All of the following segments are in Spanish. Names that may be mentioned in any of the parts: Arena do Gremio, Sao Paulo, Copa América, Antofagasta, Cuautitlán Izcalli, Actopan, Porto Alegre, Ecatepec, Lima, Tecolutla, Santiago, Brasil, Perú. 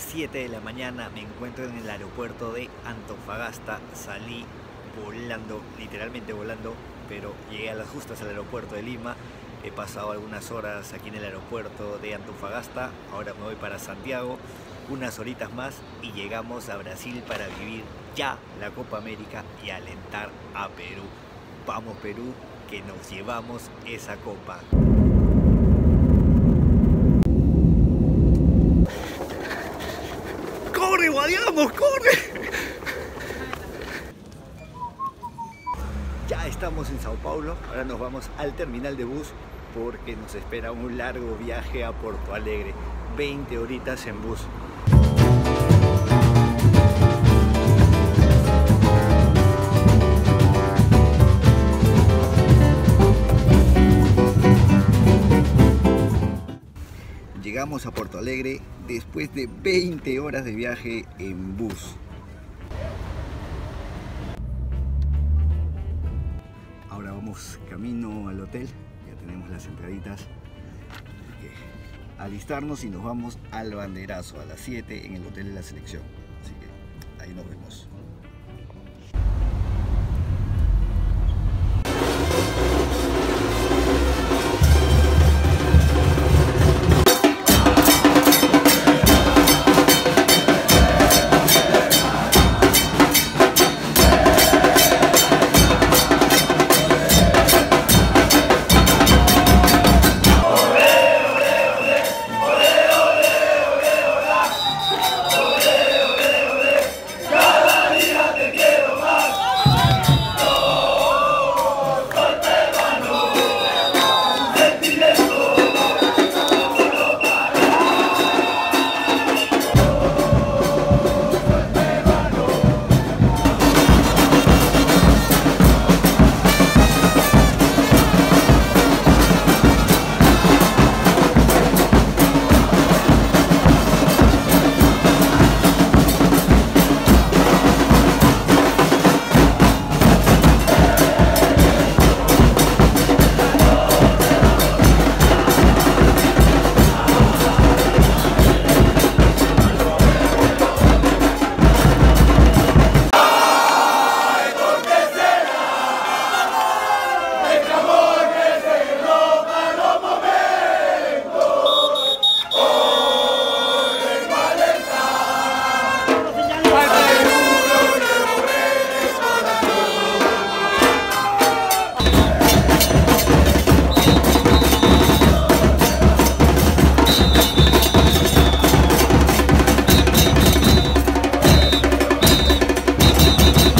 7 de la mañana me encuentro en el aeropuerto de Antofagasta. Salí volando, literalmente volando, pero llegué a las justas al aeropuerto de Lima. He pasado algunas horas aquí en el aeropuerto de Antofagasta. Ahora me voy para Santiago, unas horitas más y llegamos a Brasil para vivir ya la Copa América y alentar a Perú. Vamos Perú, que nos llevamos esa copa. ¡Corre, Guadiamos, corre! Ya estamos en Sao Paulo, ahora nos vamos al terminal de bus porque nos espera un largo viaje a Porto Alegre, 20 horitas en bus. Llegamos a Porto Alegre después de 20 horas de viaje en bus. Ahora vamos camino al hotel, ya tenemos las entraditas. Alistarnos y nos vamos al banderazo a las 7 en el hotel de la selección. Así que ahí nos vemos.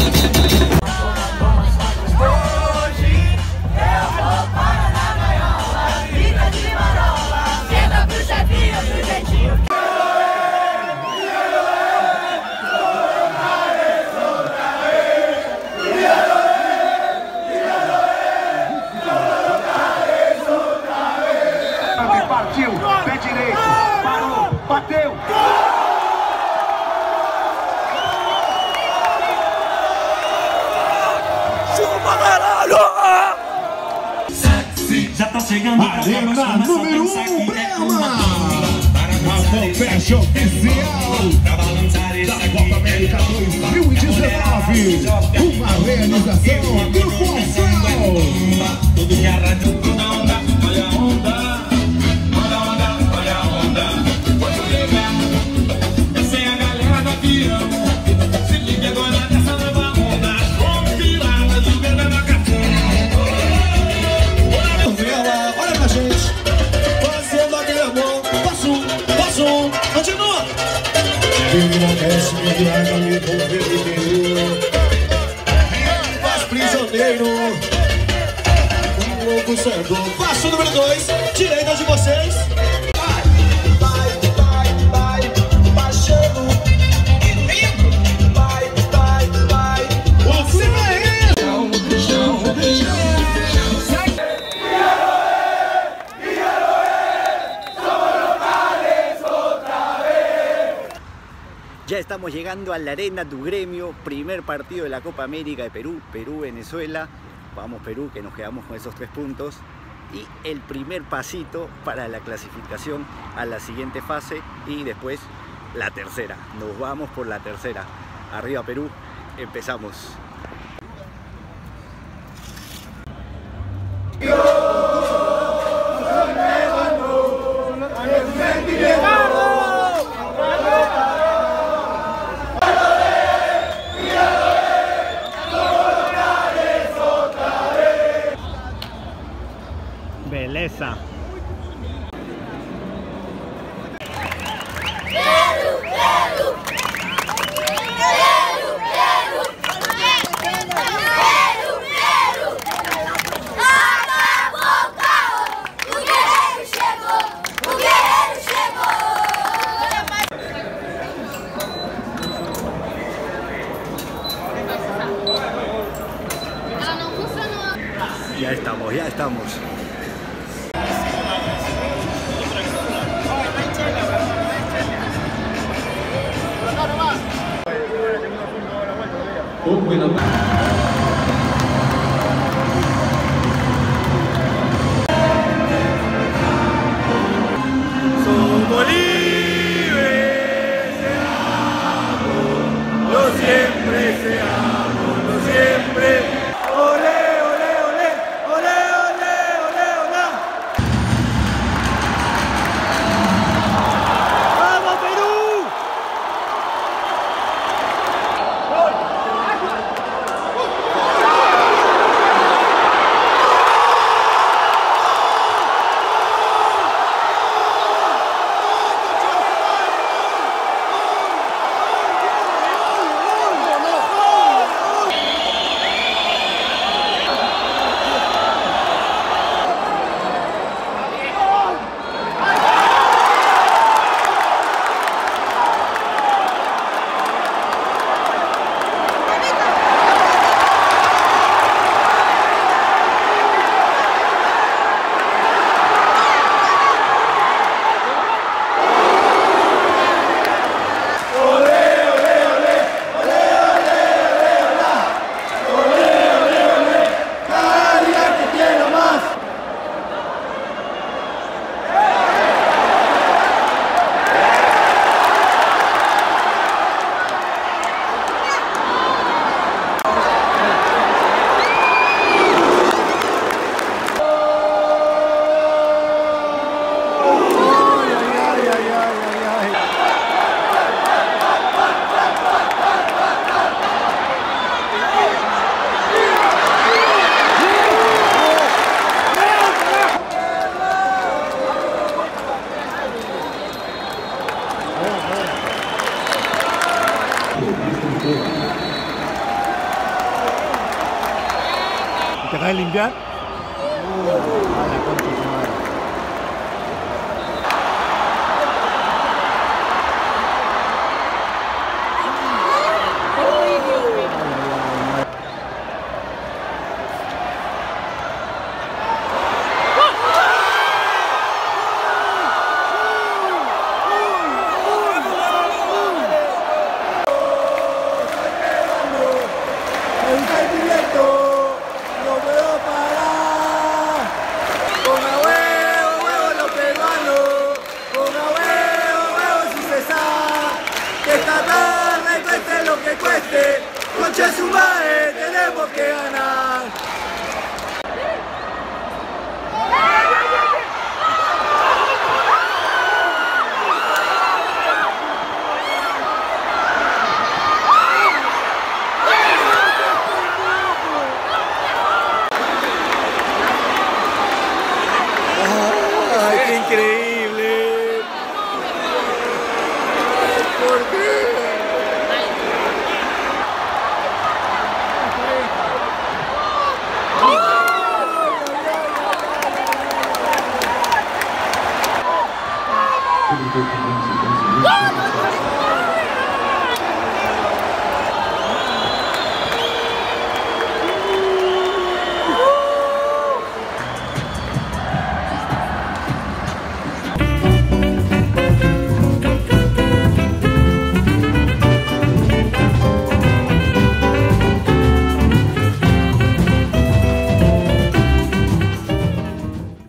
Arena do Gremio, uma conversa oficial da Copa América 2019, uma realização Grupo Sao. Tudo que a rádio manda, olha a onda, olha a onda, olha a onda. Pode ligar, essa é a galera da Pirão. Se liga agora nessa nova onda, compilada de verdade na caçamba. Prisioneiro, um louco sendo. Passo número 2, direita de vocês. Vai, baixando. E lindo. Vai. Você vai ir. Chão. Ya estamos llegando a la Arena do Gremio, primer partido de la Copa América de Perú, Perú-Venezuela. Vamos Perú, que nos quedamos con esos 3 puntos. Y el primer pasito para la clasificación a la siguiente fase y después la tercera. Nos vamos por la tercera. Arriba Perú, empezamos. Belleza. Ya estamos. Somos libres, seamos, no siempre seamos, no siempre. ¡Olé! ¿Te acabas de limpiar? A la concha de tu madre. Concha su madre, tenemos que ganar. ¡Ay, qué increíble! ¿Por qué? ¡Vamos!